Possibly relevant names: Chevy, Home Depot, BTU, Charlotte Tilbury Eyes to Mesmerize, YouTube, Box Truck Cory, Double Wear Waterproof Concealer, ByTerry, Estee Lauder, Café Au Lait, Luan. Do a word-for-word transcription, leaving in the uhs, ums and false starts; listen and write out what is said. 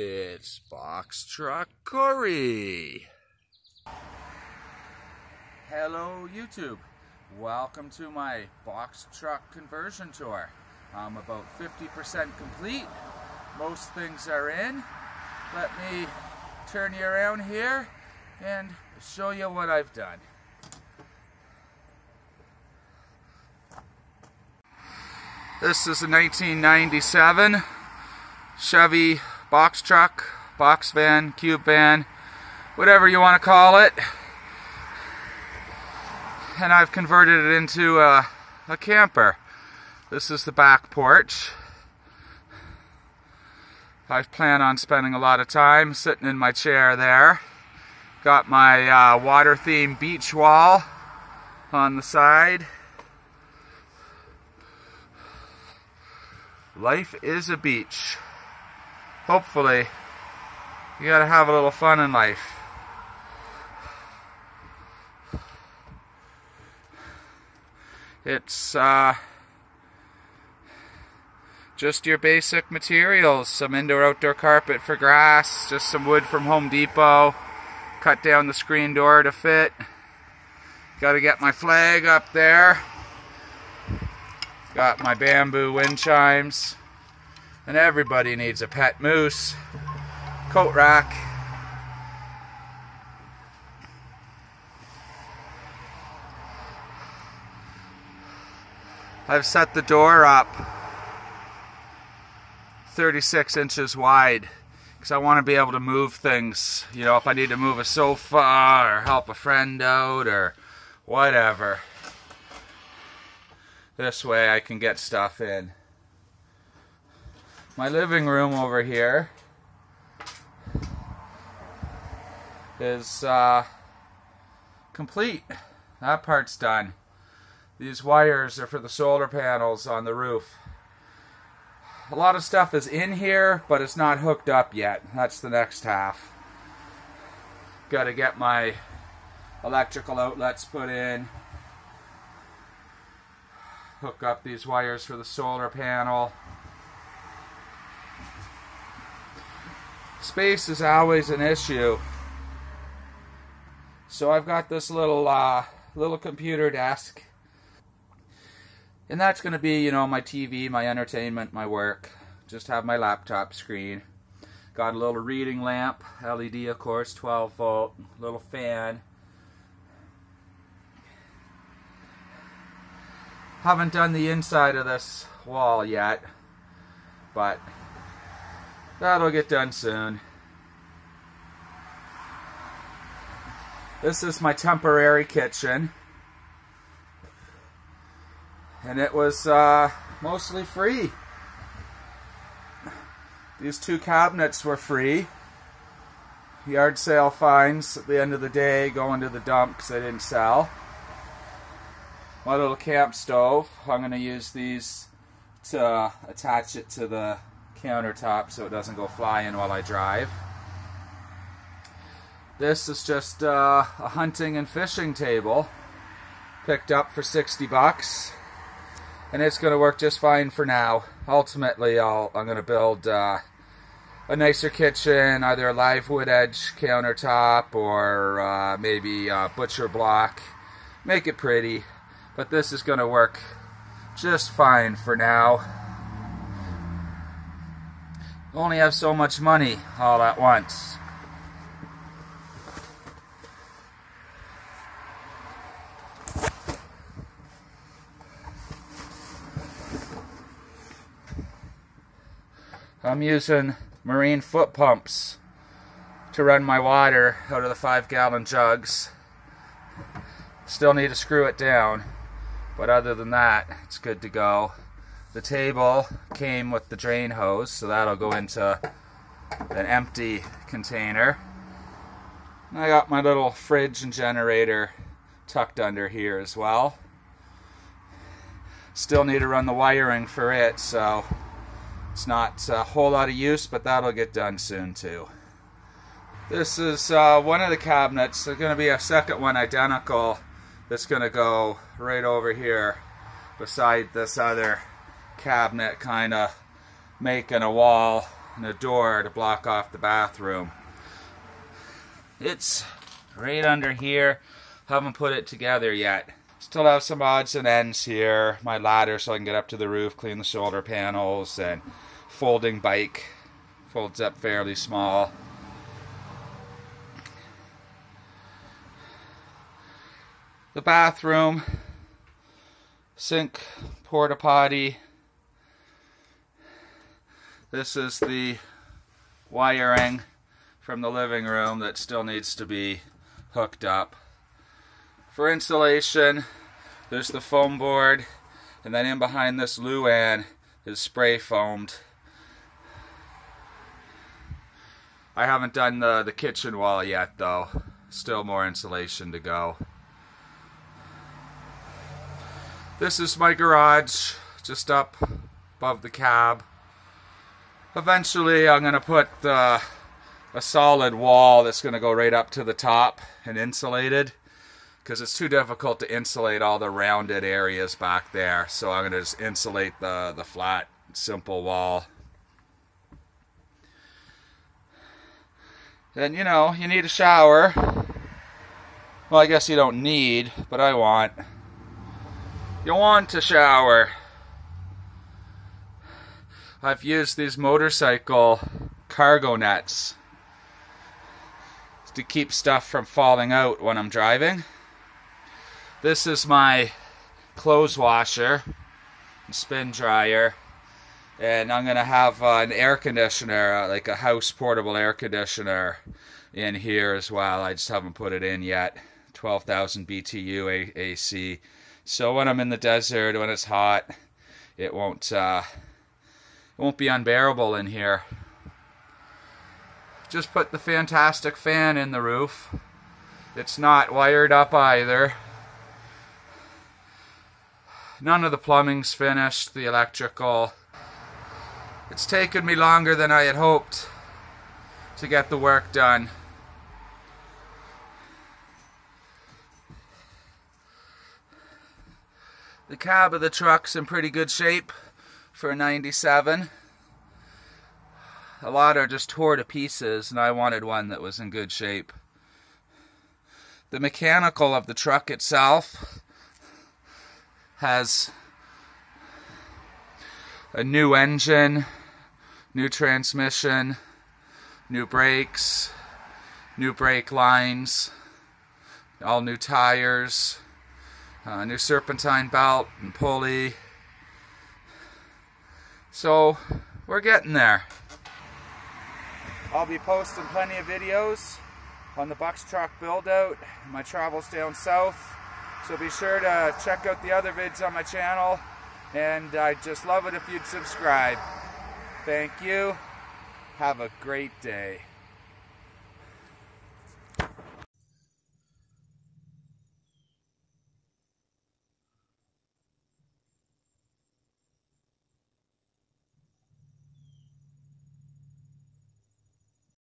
It's Box Truck Cory. Hello YouTube. Welcome to my box truck conversion tour. I'm about fifty percent complete. Most things are in. Let me turn you around here and show you what I've done. This is a nineteen ninety-seven Chevy box truck, box van, cube van, whatever you want to call it. And I've converted it into a, a camper. This is the back porch. I plan on spending a lot of time sitting in my chair there. Got my uh, water-themed beach wall on the side. Life is a beach. Hopefully, you gotta have a little fun in life. It's uh, just your basic materials, some indoor-outdoor carpet for grass, just some wood from Home Depot, cut down the screen door to fit. Gotta get my flag up there. Got my bamboo wind chimes. And everybody needs a pet moose, coat rack, I've set the door up thirty-six inches wide because I want to be able to move things, you know, if I need to move a sofa or help a friend out or whatever. This way I can get stuff in. My living room over here is uh, complete. That part's done. These wires are for the solar panels on the roof. A lot of stuff is in here, but it's not hooked up yet. That's the next half. Got to get my electrical outlets put in. Hook up these wires for the solar panel. Space is always an issue. So I've got this little uh, little computer desk. And that's going to be, you know, my T V, my entertainment, my work. Just have my laptop screen. Got a little reading lamp, L E D of course, twelve volt, little fan. Haven't done the inside of this wall yet, but that'll get done soon. This is my temporary kitchen. And it was uh, mostly free. These two cabinets were free. Yard sale finds at the end of the day going to the dump because they didn't sell. My little camp stove. I'm going to use these to attach it to the countertop so it doesn't go flying while I drive. This is just uh, a hunting and fishing table. Picked up for sixty bucks. And it's going to work just fine for now. Ultimately, I'll, I'm going to build uh, a nicer kitchen, either a live wood edge countertop or uh, maybe a butcher block. Make it pretty. But this is going to work just fine for now. Only have so much money all at once. I'm using marine foot pumps to run my water out of the five gallon jugs. Still need to screw it down, but other than that, it's good to go. The table came with the drain hose, so that'll go into an empty container. And I got my little fridge and generator tucked under here as well. Still need to run the wiring for it, so it's not a whole lot of use, but that'll get done soon too. This is uh, one of the cabinets. There's going to be a second one identical that's going to go right over here beside this other cabinet, kind of making a wall and a door to block off the bathroom. It's right under here. Haven't put it together yet. Still have some odds and ends here. My ladder so I can get up to the roof, clean the shoulder panels, and folding bike. Folds up fairly small. The bathroom, sink, porta potty. This is the wiring from the living room that still needs to be hooked up. For insulation, there's the foam board, and then in behind this Luan is spray foamed. I haven't done the, the kitchen wall yet though. Still more insulation to go. This is my garage, just up above the cab. Eventually I'm going to put uh, a solid wall that's going to go right up to the top and insulated, because it's too difficult to insulate all the rounded areas back there. So I'm going to just insulate the, the flat, simple wall. Then, you know, you need a shower. Well, I guess you don't need, but I want. You want a shower. I've used these motorcycle cargo nets to keep stuff from falling out when I'm driving. This is my clothes washer and spin dryer. And I'm going to have uh, an air conditioner, uh, like a house portable air conditioner in here as well. I just haven't put it in yet. twelve thousand B T U A C. So when I'm in the desert, when it's hot, it won't, uh, it won't be unbearable in here. Just put the fantastic fan in the roof. It's not wired up either. None of the plumbing's finished, the electrical. It's taken me longer than I had hoped to get the work done. The cab of the truck's in pretty good shape for a ninety-seven. A lot are just torn to pieces, and I wanted one that was in good shape. The mechanical of the truck itself has a new engine, new transmission, new brakes, new brake lines, all new tires, uh, new serpentine belt and pulley. So we're getting there. I'll be posting plenty of videos on the Box Truck build-out, my travels down south, so be sure to check out the other vids on my channel. And I'd just love it if you'd subscribe. Thank you. Have a great day.